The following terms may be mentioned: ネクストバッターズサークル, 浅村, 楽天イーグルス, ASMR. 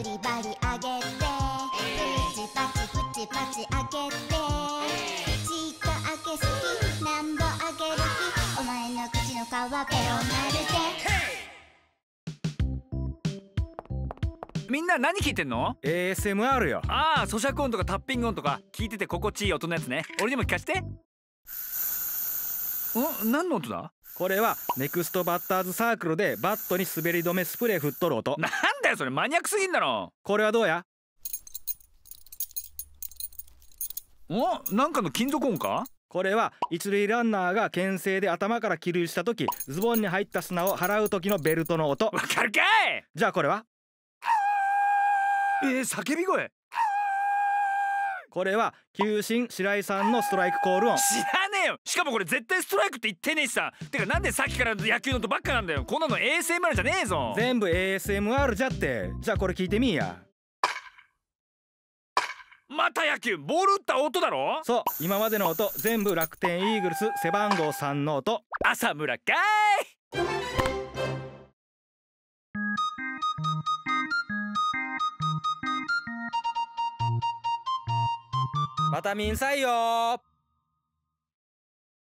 ブリバリあげて、うちパチプチパチあげて、口があけすぎなんぼあげる気、お前の口の皮ペロまるで。みんな何聞いてんの？ ASMR よ。ああ、咀嚼音とかタッピング音とか聞いてて心地いい音のやつね。俺にも聞かせて。ん？何の音だ？これはネクストバッターズサークルでバットに滑り止めスプレー振っとる音。なんだよそれ、マニアックすぎんだろ。これはどうや？お、なんかの金属音か？これは一塁ランナーが牽制で頭から起立した時、ズボンに入った砂を払う時のベルトの音。わかるかい。じゃあこれは？叫び声。これは球審白井さんのストライクコール音。知らねえよ。しかもこれ絶対ストライクって言ってねえしさ。てかなんでさっきから野球の音ばっかなんだよ。こんなの ASMR じゃねえぞ。全部 ASMR じゃって。じゃあこれ聞いてみーや。また野球、ボール打った音だろ。そう、今までの音全部楽天イーグルス背番号3の音。浅村かーい。また見んさいよー。